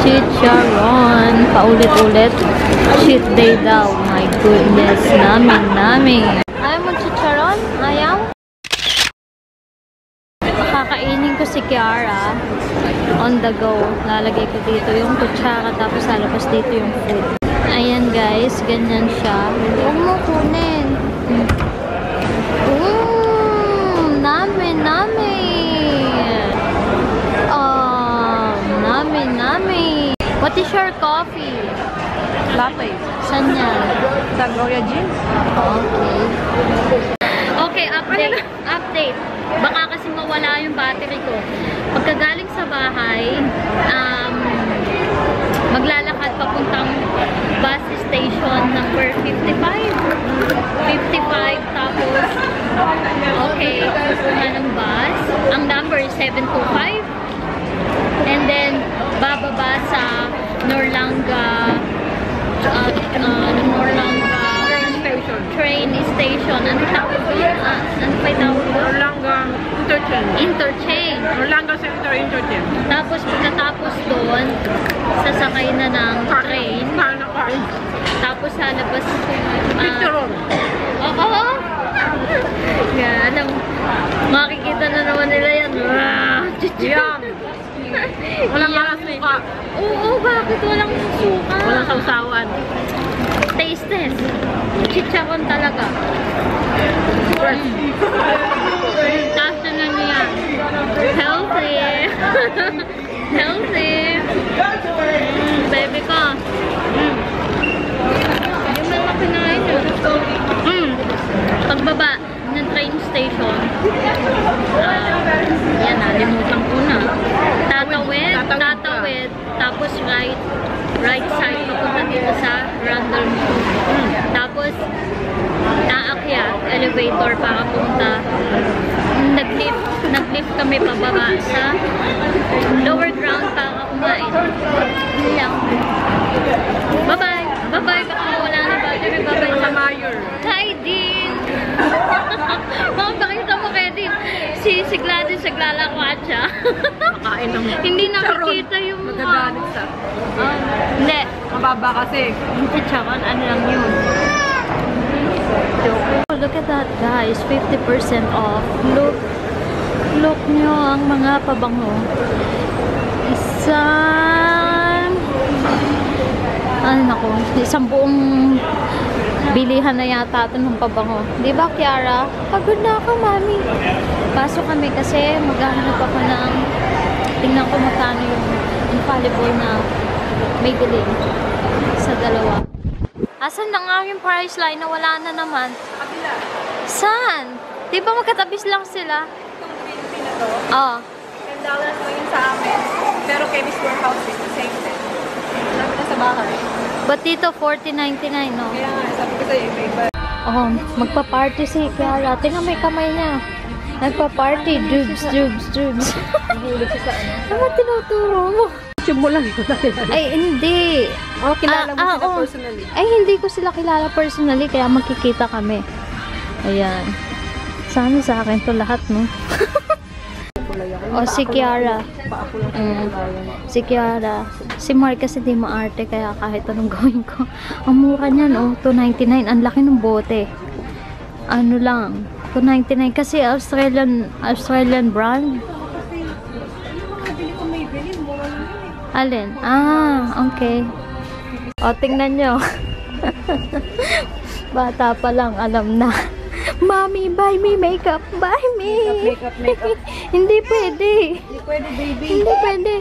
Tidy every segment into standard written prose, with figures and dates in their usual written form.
chicharon. Paulit-ulit. Cheat day daw. My goodness. Namin. Ayaw mo chicharon? Ayaw? Kakainin ko si Kiara. On the go. Lalagay ko dito yung kutsara. Tapos halabas dito yung food. Ayan guys. Ganyan siya. Huwag mo kunin. Nami! What is your coffee? Latte. Saan yan? Sa Gloria Jeans. Okay, update. Baka kasi mawala yung battery ko. Pagkagaling sa bahay, maglalakad papuntang bus station number 55, tapos okay, anong bus? Ang number is 725. And then, bababa sa Norlanga train station. Ano tawag doon? Ano pa tawag doon? Orlando Interchange. Orlando Center Interchange. Tapos, pagkatapos doon, sasakay na ng train. Tapos, halabas picture. Oo! Yan, makikita na naman nila yan. Chicham! Walang suka. Oo, bakit walang suka? Walang sausawan. Taste test. Chicharon talaga. Taste na niya. Healthy. Healthy. Baby ko. Yung mga pinahin yun. Pagbaba ng train station. Yan na, limutan ko na. Tatawid, tapos right side papunta dito sa Randall Mall. Tapos naakyat elevator para punta. Nag-lift kami pababa sa lower ground para kumain. Lang. Bye-bye, baka wala na ba? Bye-bye sa mayor. Hi, Dean! Makapakita mo kay Dean. Si Gladys, naglalakwa siya. Hindi nakikita yung mga. Magagalit sa. Hindi. Mababa kasi. Yung chicharon, ano lang yun. Oh, look at that guys. 50% off. Look nyo ang mga pabango. Isang buong bilihan na yata ito ng pabango. Di ba, Kiara? Pagod na ako, mami. Pasok kami kasi maghahanap ako ng tingnan ko matano yung infallible na may biling sa dalawa. Asan na nga yung price line na wala na naman? Kabila. Saan? Di ba magkatabis lang sila? Itong P&P na to. Oo. $10 mo yun sa amin. Pero Kemis Warehouse is the same thing. Sabi na sa bahay. But dito, $40.99, no? Kaya nga, sabi ko sa'yo, iba-iba. Oo, magpa-party si Kiara. Tingnan may kamay niya. Nagpa-party. Dubs. Ano tinuturo mo? YouTube mo lang ito nakilala. Ay, hindi. O, kilala mo sila personally. Ay, hindi ko sila kilala personally, kaya magkikita kami. Ayan. Sana sa akin to lahat, no? O, si Kiara. Si Kiara. Si Mark kasi di maarte, kaya kahit anong gawin ko. Ang mura niyan, o, $2.99. Ang laki ng bote. Ano lang, $2.99 kasi Australian brand. Alin? Ah, okay. O, tingnan nyo. Bata pa lang, alam na. Mommy, buy me makeup. Buy me. Makeup. Hindi pwede. Hindi pwede, baby. Hindi pwede.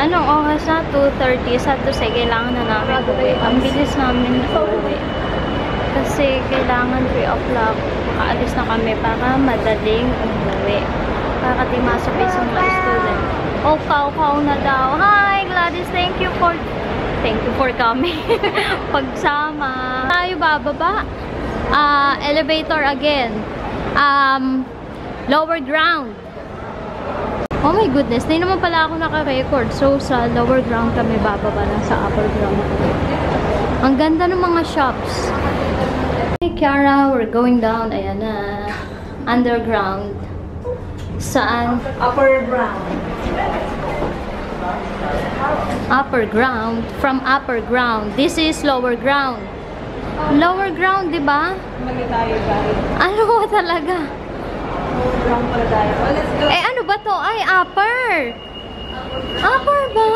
Anong oras na? 2:30. Sabto sa kailangan na namin uwi. Ang bilis namin uwi. Kasi kailangan 3 o'clock. Makaalis na kami para madaling umuwi. Para di masapis yung mga student. Oh, kaw na daw. Hi, Gladys. Thank you for coming. Pagsama. Tayo bababa. Elevator again. Lower ground. Oh my goodness, hindi naman pala ako naka-record. So, sa lower ground kami bababa na sa upper ground. Ang ganda ng mga shops. Hey, Kiara, we're going down. Ayan na. underground. Saan? Upper ground. Upper ground. From upper ground. This is lower ground. Lower ground, di ba? Ano talaga? Eh, ano ba to? Ay, upper. Upper ba?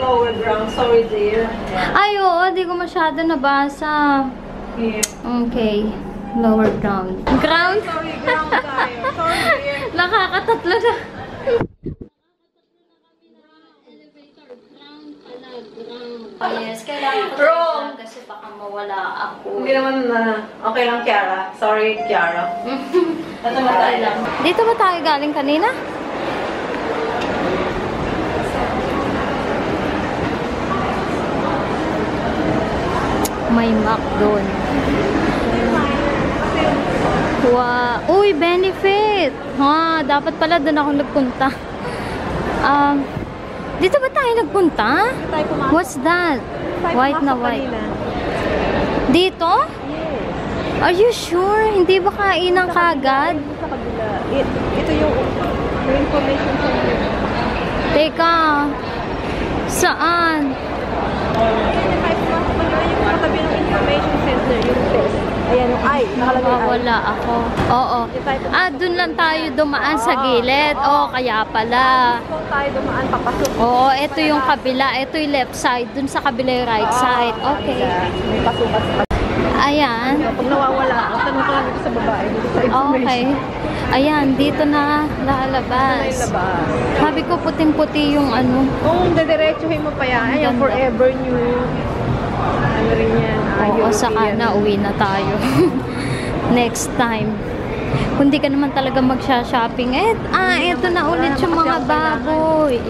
Lower ground. Sorry, dear. Ay, oo. Di ko masyado nabasa. Okay. Lower ground. Ground? Sorry, ground tayo. Sorry, dear. Nakakatatlo na. Yes, kailangan ko lang kasi baka mawala ako. Hindi naman na. Okay lang, Kiara. Sorry, Kiara. Dito ba tayo galing kanina? May Mac doon. Wow. Uy, Benefit! Ha, dapat pala doon ako nagpunta. Dito ba tayo nagpunta? What's that? White na white. Dito? Are you sure? Hindi ba kainan kagad? Ito yung information. Teka. Saan? Yung katabi ng information center, yung test. Ayan, yung I. Wala ako. Oo. Ah, doon lang tayo dumaan sa gilid. Oo, kaya pala. Doon tayo dumaan, papasok. Oo, ito yung kabila. Ito yung left side. Doon sa kabila yung right side. Okay. May pasukas pa. Ayan. Pag nawawala, tanong ko lang dito sa babae. Okay. Ayan, dito na lalabas. Sabi ko puting-puti yung ano. Kung dadiretsuhin mo pa yan, ayan, forever new. Ano rin yan? Oo, saka na, uwi na tayo. Next time. Kundi ka naman talaga magsha-shopping. Eh, ito na ulit yung mga baboy.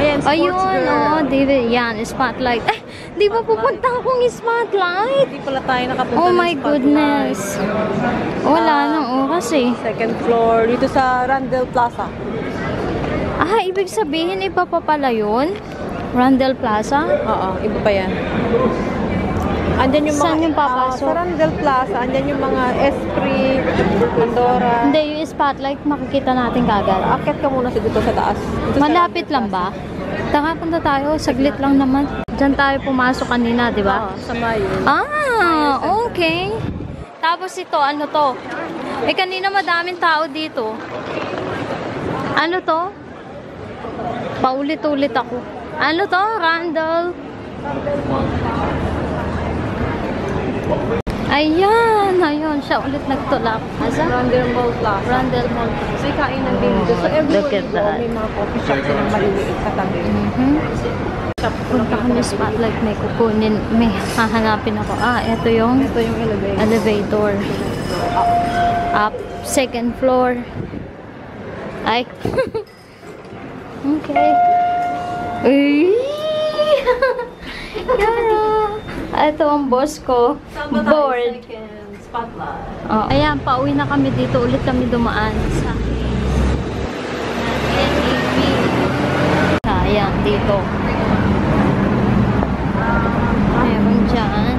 Ayan, sports girl. Yan, spotlight. Eh, di ba pupunta akong spotlight? Hindi pala tayo nakapunta ng spotlight. Oh my goodness. Wala nang oras eh. Second floor, dito sa Sarandel Plaza. Ah, ibig sabihin, iba pa pala yun? Sarandel Plaza? Oo, iba pa yan. Andyan yung mga, saan yung papasok? Sarandel Plaza, andyan yung mga Esprit, Andorra. Hindi, yung spotlight makikita natin kagad. Akit ka muna dito sa taas. Dito malapit sa lang ba? Taka, punta tayo. Saglit lang naman. Diyan tayo pumasok kanina, di ba? Oo, sa Mayo. Ah, okay. Tapos ito, ano to? Eh, kanina madaming tao dito. Ano to? Paulit-ulit ako. Ano to? Randall. Ayan, ayun. Siya ulit nagtulak. Asa? Randall Mall Plaza. Randall Mall Plaza. So, kain ng dito. So, everyone dito, may mga coffee shops na maliliit katabi. Punta ko yung spotlight. May kukunin. May hahanapin ako. Ah, ito yung elevator. Elevator. Up. Second floor. Ay. Okay. Uy! Yara! Ito ang boss ko. Board. Oh. Ayan, pauwi na kami dito. Ulit kami dumaan sa NAV. Ayan, dito. Meron dyan.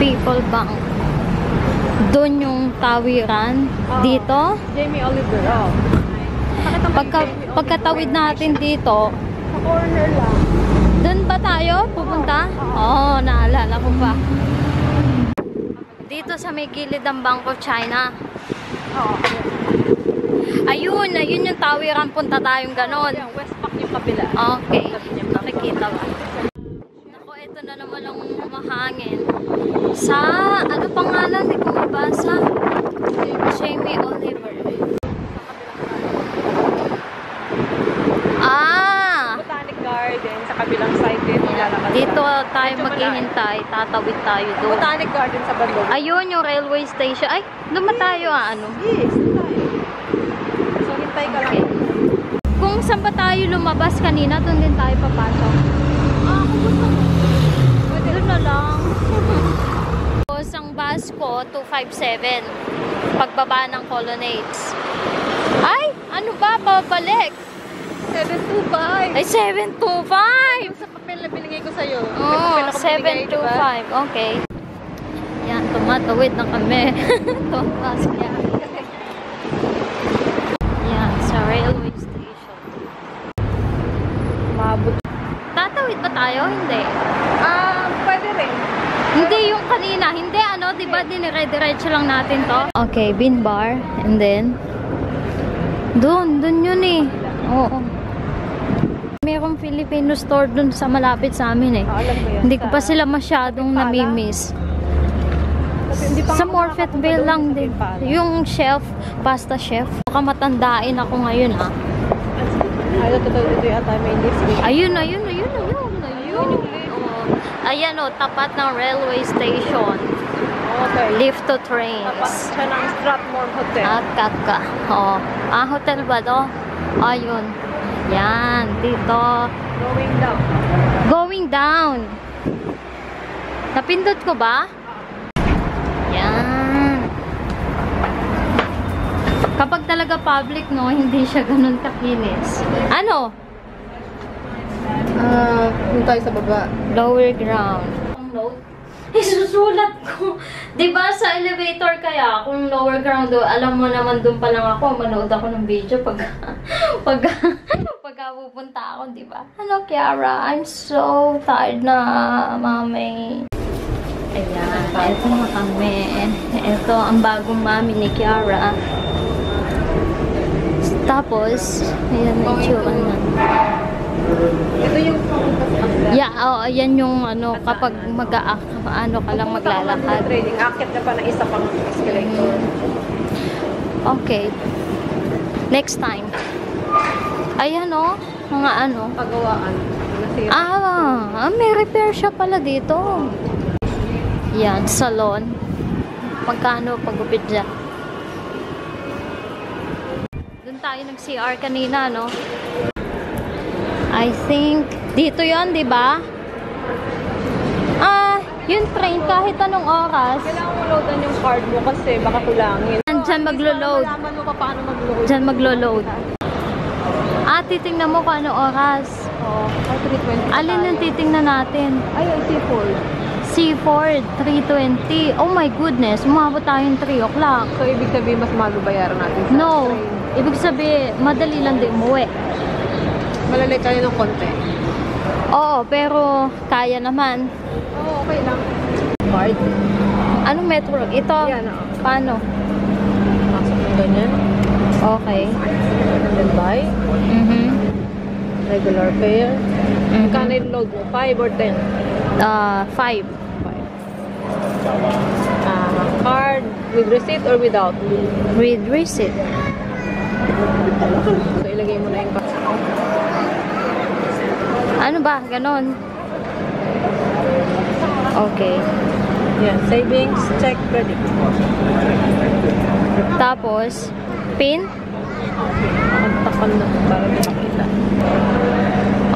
People Bank. Doon yung tawiran. Dito? Jamie Oliver. Pagkatawid natin dito. Sa corner lang. Doon ba tayo pupunta? Oo, naalala ko pa. Dito sa may gilid ng Bank of China. Ayun, ayun yung tawiran. Punta tayong ganon. West Park yung kabila. Okay. Nakikita ba? Ako, ito na naman ang humahangin. Sa, ano pangalan? Hindi ko mabasa. Jamie Oliver. Ah! Botanical Garden. Sa kabilang side din. Dito tayo maghihintay. Tatawid tayo doon. Botanical Garden sa Bandung. Ayun yung railway station. Ay, naman tayo ano? Yes, tayo. So, hintay ka lang. Kung saan ba tayo lumabas kanina, doon din tayo papasok. Ah, kung gusto mo. Doon na lang. Ang bus ko, 257. Pagbaba ng Colonnades. Ay! Ano ba? Babalik! 725. Ay, 725. Sa papel na binigay ko sa'yo. Oo, 725. Okay. Yan, tumatawid na kami. Tumakas niya. Yan, sa railway station. Mabot. Tatawid ba tayo? Hindi. Pwede rin. Hindi yung kanina. Hindi, ano, diba dinire-diretso lang natin to? Okay, Bean Bar. And then, dun yun eh. Oo. Merong Filipino store dun sa malapit sa amin eh. Hindi ko pa sila masyadong namimiss. Sa Morfetville lang din. Yung chef, pasta chef. Baka matandain ako ngayon ah. Ayun. Ayan o, tapat ng railway station. Lift to trains. Tapat siya ng Stratmore Hotel. Hotel ba to? Ayun. Yan, dito. Going down. Napindot ko ba? Yan. Kapag talaga public, no, hindi siya ganun kakinis. Ano? Kung tayo sa baba. Lower ground. Ang load? Isusulat ko. Diba sa elevator kaya, kung lower ground, alam mo naman dun pa lang ako, manood ako ng video pag pupunta ako, diba? Hello, Kiara. I'm so tired na, mami. Ayan, ito na kami. Ito ang bagong mami ni Kiara. Tapos, ayan na itsuan na. Ito yung yeah, ayan yung ano kapag mag-aano ka lang maglalakad. Akit na pa ng isa pang escalator. Okay. Next time. Ayan oh, mga ano, pagawaan. May repair shop pala dito. Yan, salon. Magkano pagupit dyan? Doon tayo nag-CR kanina, no? I think dito 'yon, 'di ba? Yung train kahit anong oras. Kailangan mo loadan yung card mo kasi baka tulangin. Diyan maglo-load. Malalaman mo pa paano mag-load. Diyan maglo-load. Titingnan mo kung anong oras. Oo, 3:20. Alin yung titingnan natin? Ayun, C4. C4, 3:20. Oh my goodness, umabot tayong 3 o'clock. So, ibig sabihin mas magubayaran natin sa train. Ibig sabihin, madali lang din umuwi. Malalay tayo ng konti. Oo, pero kaya naman. Oo, okay lang. Card? Anong metro? Ito? Yan, oo. Paano? Pasok ng ganyan. Okay. Then buy. Regular fare. Magkano yung load mo? 5 or 10? 5. Card with receipt or without? With receipt. So, ilagay mo na yung card. Ano ba? Ganon? Okay. Yeah, savings, check, credit. Tapos, PIN? Magtakal na para makita.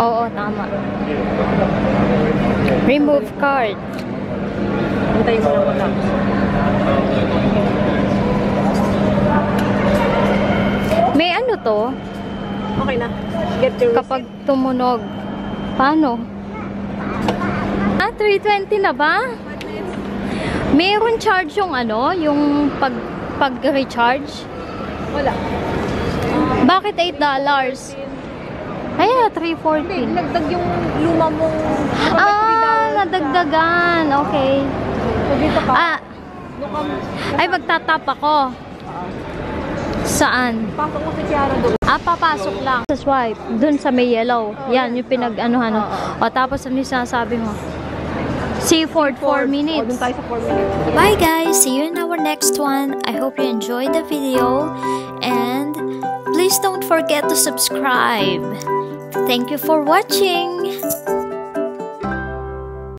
Oo, tama. Remove card. Antayin mo lang matapos. May ano to? Okay na. Get your receipt. Kapag tumunog. Paano? 3:20 na ba? Mayroon charge yung ano? Yung pag-recharge? Wala. Bakit $8? Kaya, 3:40. Hindi, nagdag yung luma mong... nadagdagan. Okay. So, dito ka? Ay, magtatap ako. Saan? Papasok mo si Kiara doon. Papasok lang. Sa swipe. Doon sa may yellow. Yan, yung pinag-anuhan. O, tapos ano yung sinasabi mo? See you for 4 minutes. O, doon tayo sa 4 minutes. Bye guys! See you in our next one. I hope you enjoyed the video. And please don't forget to subscribe. Thank you for watching!